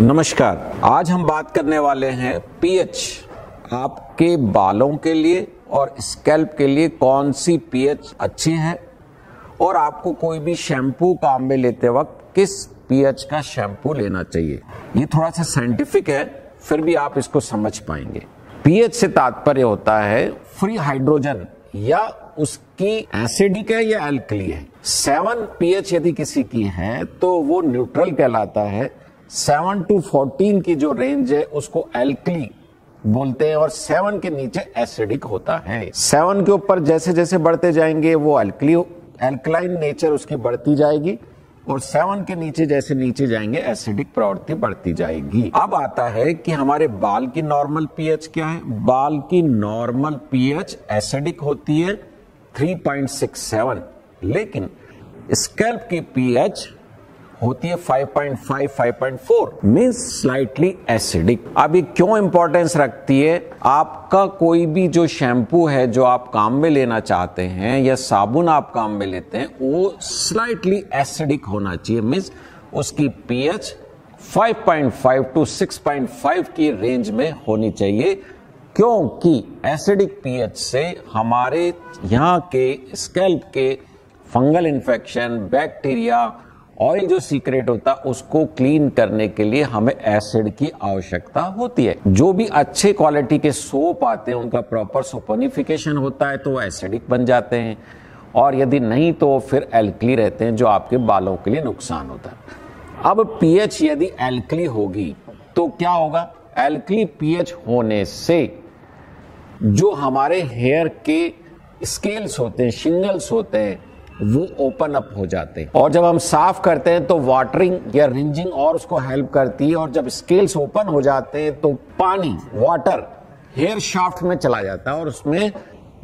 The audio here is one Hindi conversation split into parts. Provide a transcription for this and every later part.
नमस्कार, आज हम बात करने वाले हैं पीएच। आपके बालों के लिए और स्कैल्प के लिए कौन सी पीएच अच्छी है और आपको कोई भी शैम्पू काम में लेते वक्त किस पीएच का शैम्पू लेना चाहिए। ये थोड़ा सा साइंटिफिक है, फिर भी आप इसको समझ पाएंगे। पीएच से तात्पर्य होता है फ्री हाइड्रोजन या उसकी एसिडिक है या एल्कली है। 7 पीएच यदि किसी की है तो वो न्यूट्रल कहलाता है। 7 to 14 की जो रेंज है उसको एल्कली बोलते हैं और 7 के नीचे एसिडिक होता है। 7 के ऊपर जैसे जैसे बढ़ते जाएंगे वो एल्कलाइन नेचर उसकी बढ़ती जाएगी और 7 के नीचे जैसे नीचे जाएंगे एसिडिक प्रवृत्ति बढ़ती जाएगी। अब आता है कि हमारे बाल की नॉर्मल पीएच क्या है। बाल की नॉर्मल पीएच एसिडिक होती है 3.67, लेकिन स्कैल्प की पीएच होती है 5.5, 5.4 मींस स्लाइटली एसिडिक। अब ये क्यों इंपॉर्टेंस रखती है? आपका कोई भी जो शैम्पू है जो आप काम में लेना चाहते हैं या साबुन आप काम में लेते हैं वो स्लाइटली एसिडिक होना चाहिए, मींस उसकी पीएच 5.5 टू 6.5 की रेंज में होनी चाहिए, क्योंकि एसिडिक पीएच से हमारे यहाँ के स्कैल्प के फंगल इन्फेक्शन, बैक्टीरिया, ऑयल जो सीक्रेट होता है उसको क्लीन करने के लिए हमें एसिड की आवश्यकता होती है। जो भी अच्छे क्वालिटी के सोप आते हैं उनका प्रॉपर सोपनिफिकेशन होता है तो वो एसिडिक बन जाते हैं, और यदि नहीं तो फिर एल्कली रहते हैं जो आपके बालों के लिए नुकसान होता है। अब पीएच यदि एल्कली होगी तो क्या होगा? एल्कली पीएच होने से जो हमारे हेयर के स्केल्स होते हैं, शिंगल्स होते हैं, वो ओपन अप हो जाते हैं और जब हम साफ करते हैं तो वाटरिंग या रिंजिंग और उसको हेल्प करती है। और जब स्केल्स ओपन हो जाते हैं तो पानी, वाटर हेयर शाफ्ट में चला जाता है और उसमें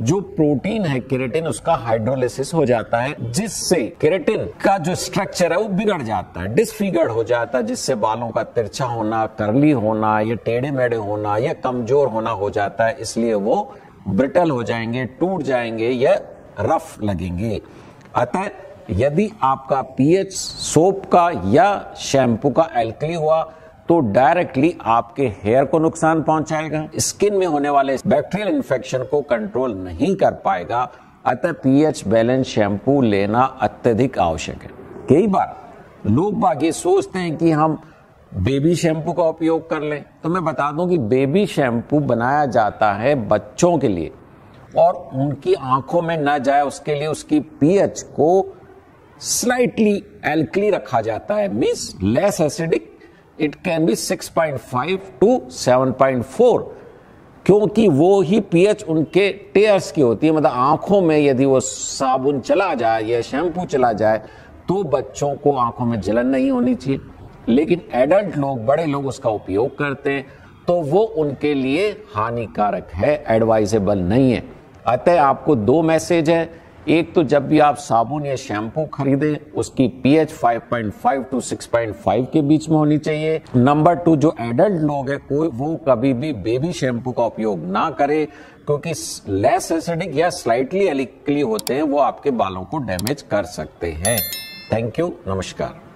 जो प्रोटीन है केराटिन उसका हाइड्रोलिसिस हो जाता है, जिससे केराटिन का जो स्ट्रक्चर है वो बिगड़ जाता है, डिसफिगर्ड हो जाता है, जिससे बालों का तिरछा होना, करली होना या टेढ़े मेढ़े होना या कमजोर होना हो जाता है। इसलिए वो ब्रिटल हो जाएंगे, टूट जाएंगे या रफ लगेंगे। अतः यदि आपका पीएच सोप का या शैम्पू का एल्कली हुआ तो डायरेक्टली आपके हेयर को नुकसान पहुंचाएगा, स्किन में होने वाले बैक्टीरियल इन्फेक्शन को कंट्रोल नहीं कर पाएगा। अतः पीएच बैलेंस शैम्पू लेना अत्यधिक आवश्यक है। कई बार लोग बाकी सोचते हैं कि हम बेबी शैम्पू का उपयोग कर लें, तो मैं बता दूं कि बेबी शैम्पू बनाया जाता है बच्चों के लिए और उनकी आंखों में ना जाए उसके लिए उसकी पीएच को स्लाइटली एल्कली रखा जाता है, means less acidic. It can be 6.5 to 7.4, क्योंकि वो ही पीएच उनके टेयर्स की होती है। मतलब आंखों में यदि वो साबुन चला जाए या शैम्पू चला जाए तो बच्चों को आंखों में जलन नहीं होनी चाहिए, लेकिन एडल्ट लोग, बड़े लोग उसका उपयोग करते हैं तो वो उनके लिए हानिकारक है, एडवाइजेबल नहीं है। अतः आपको 2 मैसेज है। एक तो जब भी आप साबुन या शैम्पू खरीदें उसकी पीएच 5.5 टू 6.5 के बीच में होनी चाहिए। नंबर 2, जो एडल्ट लोग हैं वो कभी भी बेबी शैम्पू का उपयोग ना करें, क्योंकि लेस एसिडिक या स्लाइटली एल्कली होते हैं, वो आपके बालों को डैमेज कर सकते हैं। थैंक यू, नमस्कार।